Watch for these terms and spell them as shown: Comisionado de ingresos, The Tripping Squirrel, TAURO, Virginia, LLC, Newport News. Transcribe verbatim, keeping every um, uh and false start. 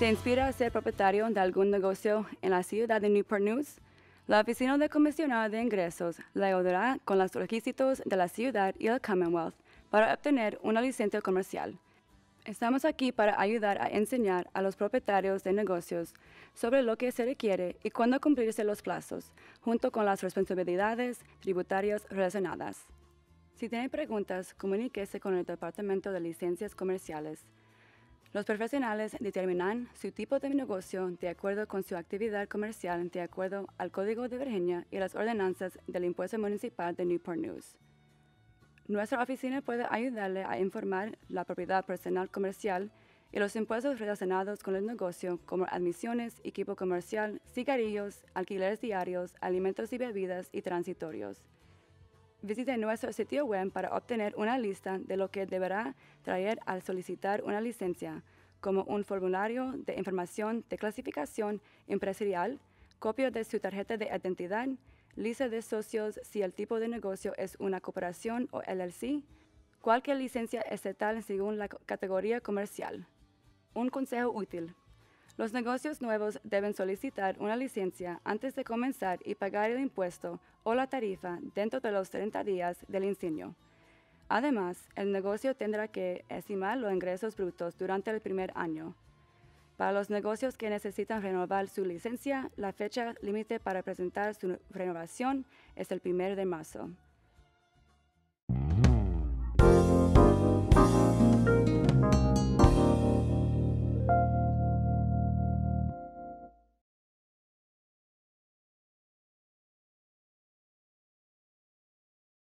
¿Se inspira a ser propietario de algún negocio en la ciudad de Newport News? La Oficina del Comisionado de Ingresos le ayudará con los requisitos de la ciudad y el Commonwealth para obtener una licencia comercial. Estamos aquí para ayudar a enseñar a los propietarios de negocios sobre lo que se requiere y cuándo cumplirse los plazos, junto con las responsabilidades tributarias relacionadas. Si tiene preguntas, comuníquese con el Departamento de Licencias Comerciales. Los profesionales determinan su tipo de negocio de acuerdo con su actividad comercial de acuerdo al Código de Virginia y las ordenanzas del Impuesto Municipal de Newport News. Nuestra oficina puede ayudarle a informar la propiedad personal comercial y los impuestos relacionados con el negocio, como admisiones, equipo comercial, cigarrillos, alquileres diarios, alimentos y bebidas y transitorios. Visite nuestro sitio web para obtener una lista de lo que deberá traer al solicitar una licencia, como un formulario de información de clasificación empresarial, copia de su tarjeta de identidad, lista de socios si el tipo de negocio es una corporación o L L C, cualquier licencia estatal según la categoría comercial. Un consejo útil. Los negocios nuevos deben solicitar una licencia antes de comenzar y pagar el impuesto o la tarifa dentro de los treinta días del incendio. Además, el negocio tendrá que estimar los ingresos brutos durante el primer año. Para los negocios que necesitan renovar su licencia, la fecha límite para presentar su renovación es el primero de marzo.